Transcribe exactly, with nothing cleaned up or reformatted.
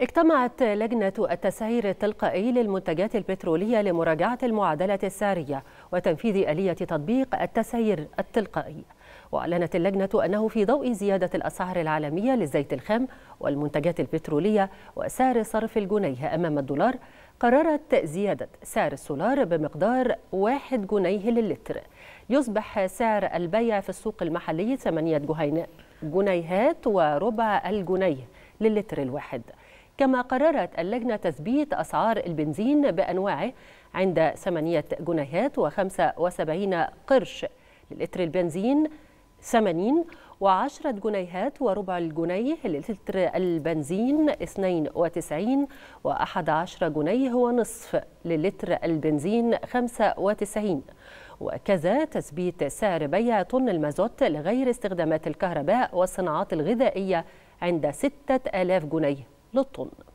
اجتمعت لجنة التسعير التلقائي للمنتجات البترولية لمراجعة المعادلة السعرية وتنفيذ آلية تطبيق التسعير التلقائي. وأعلنت اللجنة أنه في ضوء زيادة الأسعار العالمية للزيت الخام والمنتجات البترولية وسعر صرف الجنيه أمام الدولار، قررت زيادة سعر السولار بمقدار واحد جنيه للتر، يصبح سعر البيع في السوق المحلي ثمانية جنيهات وربع الجنيه للتر الواحد. كما قررت اللجنة تثبيت أسعار البنزين بأنواعه عند ثمانية جنيهات وخمسة وسبعين قرش للتر البنزين ثمانين، وعشرة جنيهات وربع الجنيه للتر البنزين اثنين وتسعين، وأحد عشر جنيه ونصف للتر البنزين خمسة وتسعين. وكذا تثبيت سعر بيع طن المازوت لغير استخدامات الكهرباء والصناعات الغذائية عند ستة آلاف جنيه للطن.